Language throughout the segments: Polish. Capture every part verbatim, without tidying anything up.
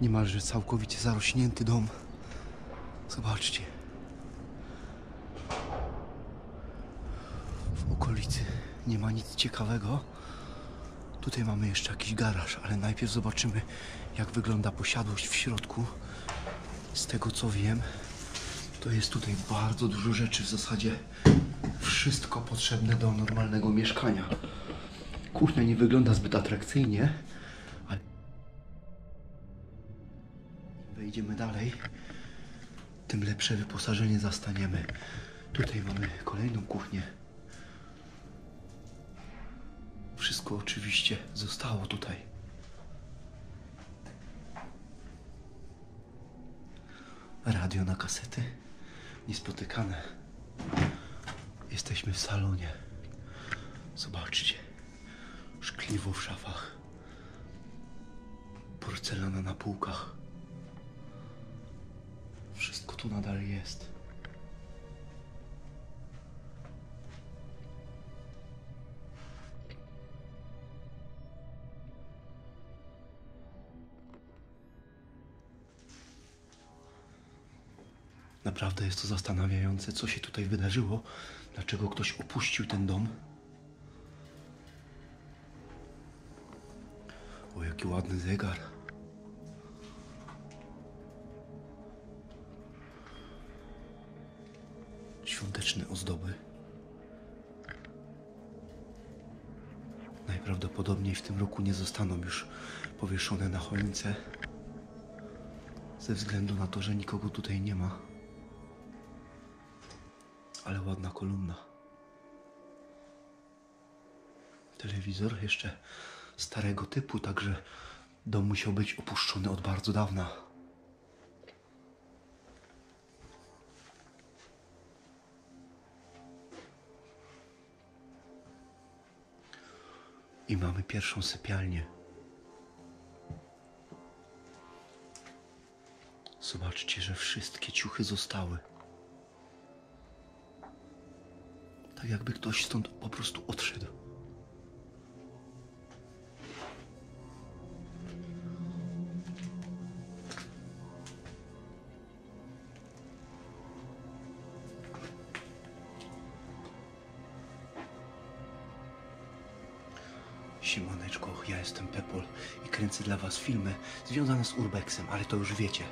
Niemalże całkowicie zarośnięty dom. Zobaczcie. W okolicy nie ma nic ciekawego. Tutaj mamy jeszcze jakiś garaż, ale najpierw zobaczymy, jak wygląda posiadłość w środku. Z tego co wiem, to jest tutaj bardzo dużo rzeczy, w zasadzie wszystko potrzebne do normalnego mieszkania. Kuchnia nie wygląda zbyt atrakcyjnie, ale im wejdziemy dalej, tym lepsze wyposażenie zastaniemy. Tutaj mamy kolejną kuchnię. Wszystko oczywiście zostało tutaj. Radio na kasety. Niespotykane. Jesteśmy w salonie. Zobaczcie. Szkliwo w szafach. Porcelana na półkach. Wszystko tu nadal jest. Naprawdę jest to zastanawiające, co się tutaj wydarzyło, dlaczego ktoś opuścił ten dom. O, jaki ładny zegar. Świąteczne ozdoby. Najprawdopodobniej w tym roku nie zostaną już powieszone na choince, ze względu na to, że nikogo tutaj nie ma. Ale ładna kolumna. Telewizor jeszcze starego typu, także dom musiał być opuszczony od bardzo dawna. I mamy pierwszą sypialnię. Zobaczcie, że wszystkie ciuchy zostały. Tak jakby ktoś stąd po prostu odszedł. Siemaneczko, ja jestem Pepol i kręcę dla was filmy związane z urbexem, ale to już wiecie.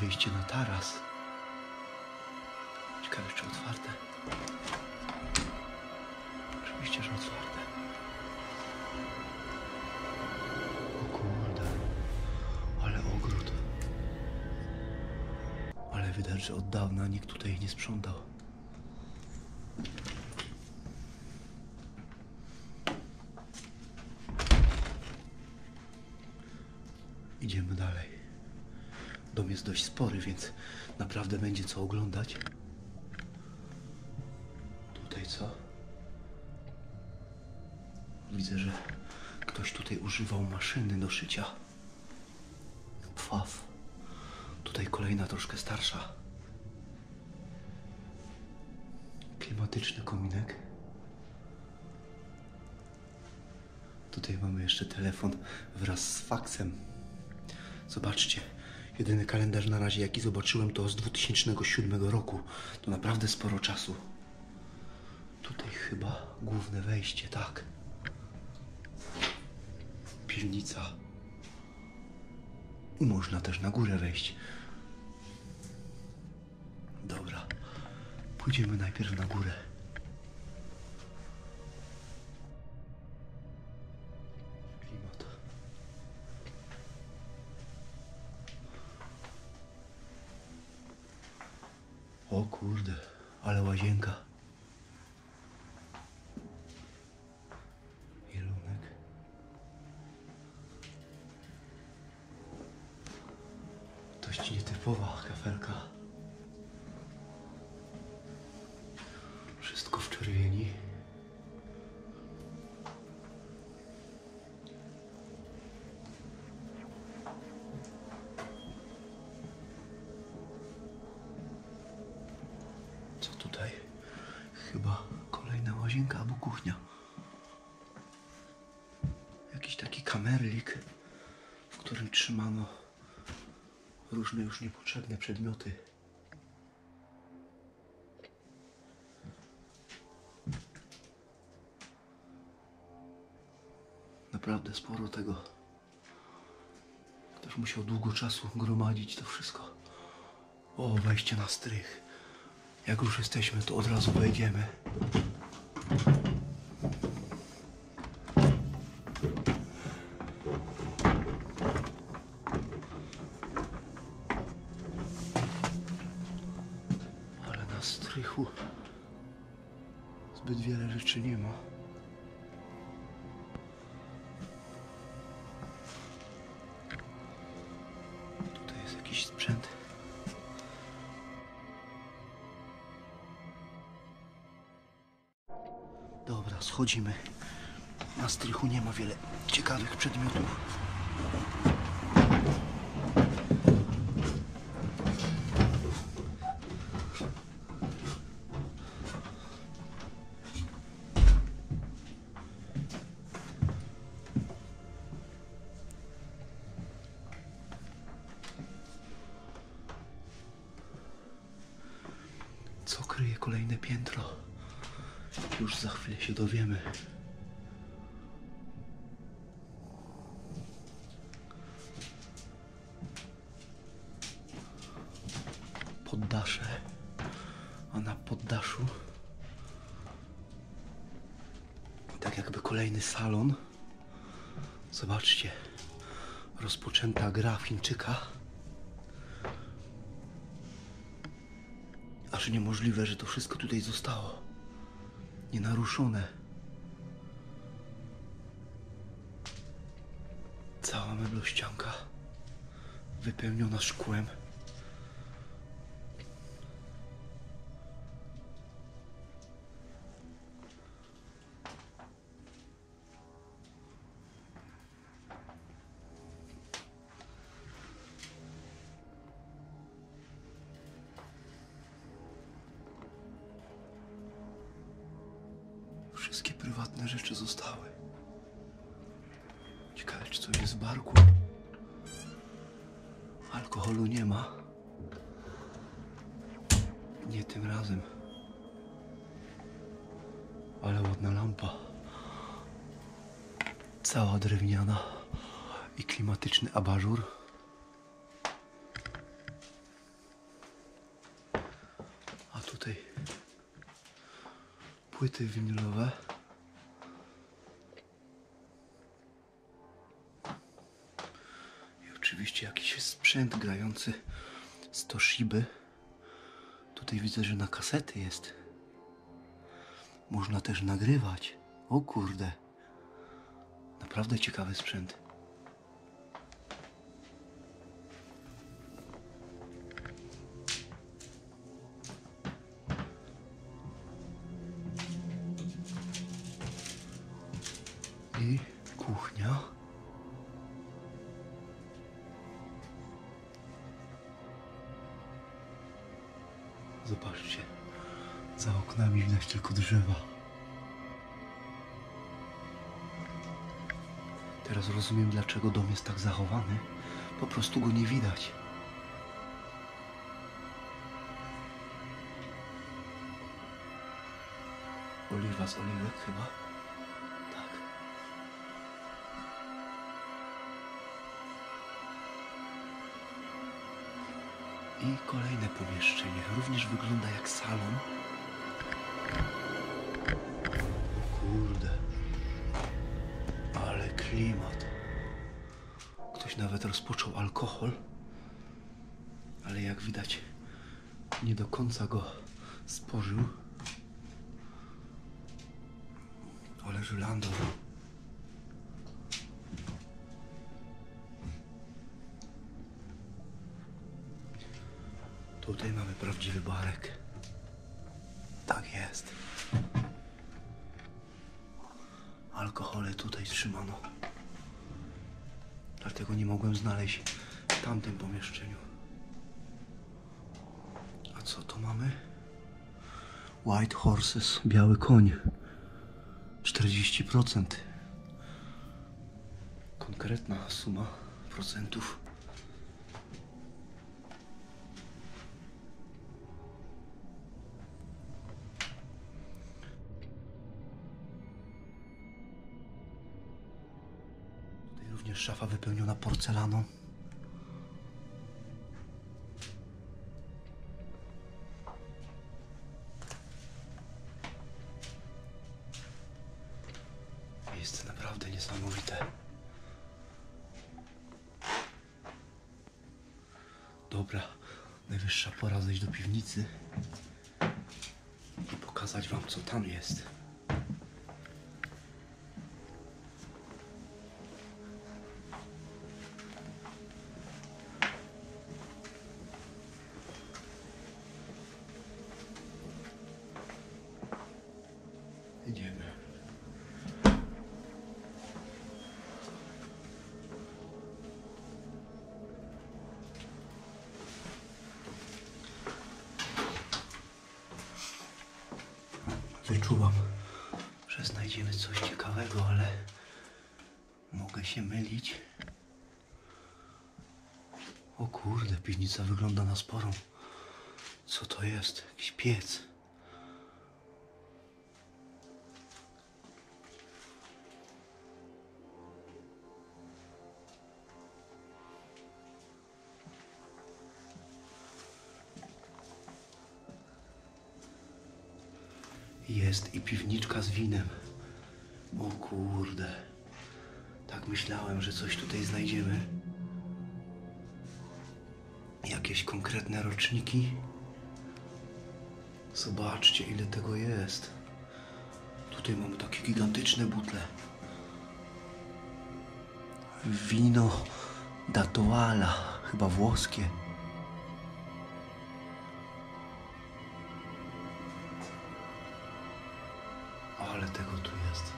Wyjście na taras. Ciekawe, czy otwarte. Oczywiście, że otwarte. O kurde, ale ogród. Ale widać, że od dawna nikt tutaj nie sprzątał. Idziemy dalej. Dom jest dość spory, więc naprawdę będzie co oglądać. Tutaj co? Widzę, że ktoś tutaj używał maszyny do szycia. Pfaw. Tutaj kolejna troszkę starsza. Klimatyczny kominek. Tutaj mamy jeszcze telefon wraz z faksem. Zobaczcie. Jedyny kalendarz na razie, jaki zobaczyłem, to z dwa tysiące siódmego roku. To naprawdę sporo czasu. Tutaj chyba główne wejście, tak. Piwnica. I można też na górę wejść. Dobra. Pójdziemy najpierw na górę. O kurde, ale łazienka. Jelunek. Dość nietypowa kafelka. Wszystko w czerwieni. chyba kolejna łazienka albo kuchnia. Jakiś taki kamerlik, w którym trzymano różne już niepotrzebne przedmioty. Naprawdę sporo tego. Ktoś musiał długo czasu gromadzić to wszystko. O, wejście na strych. Jak już jesteśmy, to od razu wejdziemy. Ale na strychu zbyt wiele rzeczy nie ma. Tutaj jest jakiś sprzęt. Dobra, schodzimy. Na strychu nie ma wiele ciekawych przedmiotów. Co kryje kolejne piętro? Już za chwilę się dowiemy. Poddasze, a na poddaszu tak jakby kolejny salon. Zobaczcie, rozpoczęta gra Chińczyka. Aż niemożliwe, że to wszystko tutaj zostało nienaruszone. Cała meblościanka wypełniona szkłem. Wszystkie prywatne rzeczy zostały. Ciekawe, czy coś jest w barku. Alkoholu nie ma. Nie tym razem. Ale ładna lampa. Cała drewniana i klimatyczny abażur. A tutaj płyty winylowe. I oczywiście jakiś sprzęt grający z Toshiby. Tutaj widzę, że na kasety jest. Można też nagrywać. O kurde. Naprawdę ciekawy sprzęt. I kuchnia. Zobaczcie, za oknami widać tylko drzewa. Teraz rozumiem, dlaczego dom jest tak zachowany. Po prostu go nie widać. Oliwa z oliwek chyba. I kolejne pomieszczenie, również wygląda jak salon. Kurde, ale klimat. Ktoś nawet rozpoczął alkohol, ale jak widać nie do końca go spożył. Ale żylando. Tutaj mamy prawdziwy barek. Tak jest. Alkohole tutaj trzymano. Dlatego nie mogłem znaleźć w tamtym pomieszczeniu. A co to mamy? White horses, biały koń. czterdzieści procent. Konkretna suma procentów. Tutaj również szafa wypełniona porcelaną. Jest naprawdę niesamowite. Dobra, najwyższa pora zejść do piwnicy i pokazać wam, co tam jest. Idziemy. Wyczuwam, że znajdziemy coś ciekawego, ale mogę się mylić. O kurde, piwnica wygląda na sporą. Co to jest? Jakiś piec. Jest i piwniczka z winem. O kurde. Tak myślałem, że coś tutaj znajdziemy. Jakieś konkretne roczniki. Zobaczcie, ile tego jest. Tutaj mamy takie gigantyczne butle. Vino da Toala. Chyba włoskie. Ale tego tu jest.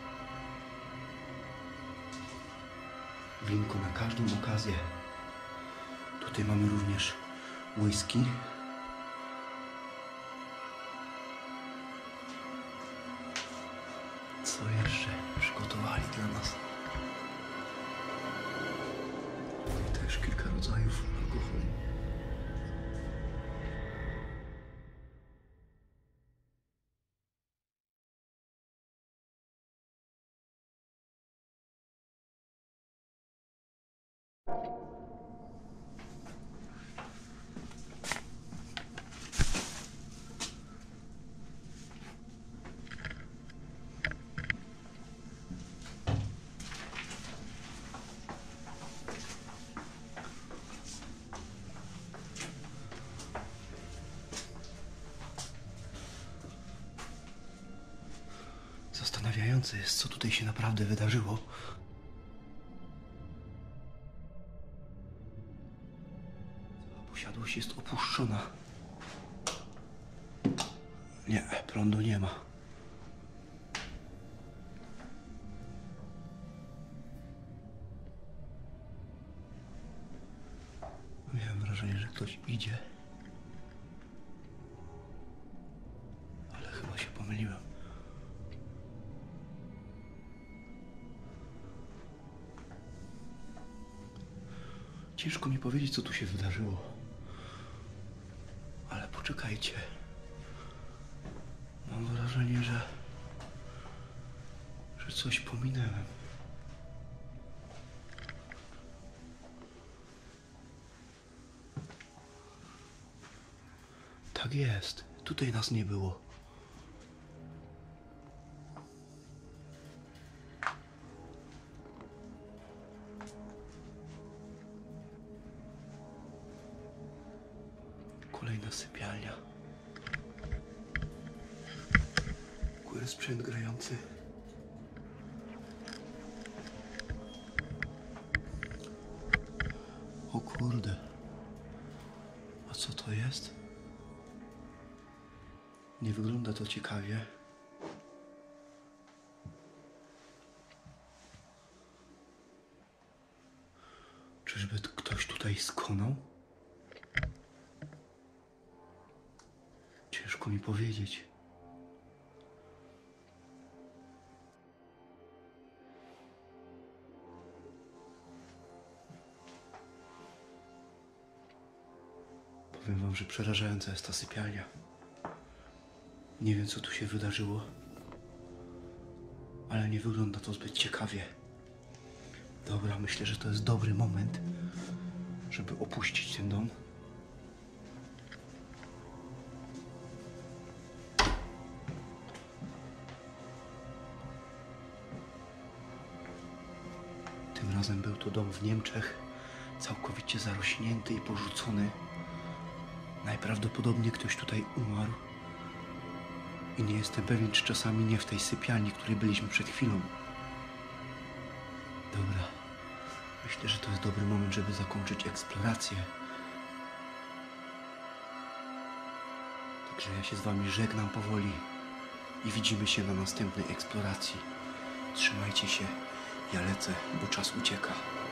Winko na każdą okazję. Tutaj mamy również whisky. Co jeszcze przygotowali dla nas? Tutaj też kilka rodzajów alkoholi. Zastanawiające jest, co tutaj się naprawdę wydarzyło. Posiadłość jest opuszczona. Nie, prądu nie ma. Miałem wrażenie, że ktoś idzie. Ale chyba się pomyliłem. Ciężko mi powiedzieć, co tu się wydarzyło. Ale poczekajcie. Mam wrażenie, że... że coś pominęłem. Tak jest. Tutaj nas nie było. Kolejna sypialnia. Kury, sprzęt grający. O kurde. A co to jest? Nie wygląda to ciekawie. Czyżby ktoś tutaj skonał? Ciężko mi powiedzieć. Powiem wam, że przerażająca jest ta sypialnia. Nie wiem, co tu się wydarzyło, ale nie wygląda to zbyt ciekawie. Dobra, myślę, że to jest dobry moment, żeby opuścić ten dom. Tym razem był to dom w Niemczech, całkowicie zarośnięty i porzucony. Najprawdopodobniej ktoś tutaj umarł. I nie jestem pewien, czy czasami nie w tej sypialni, w której byliśmy przed chwilą. Dobra. Myślę, że to jest dobry moment, żeby zakończyć eksplorację. Także ja się z wami żegnam powoli i widzimy się na następnej eksploracji. Trzymajcie się, ja lecę, bo czas ucieka.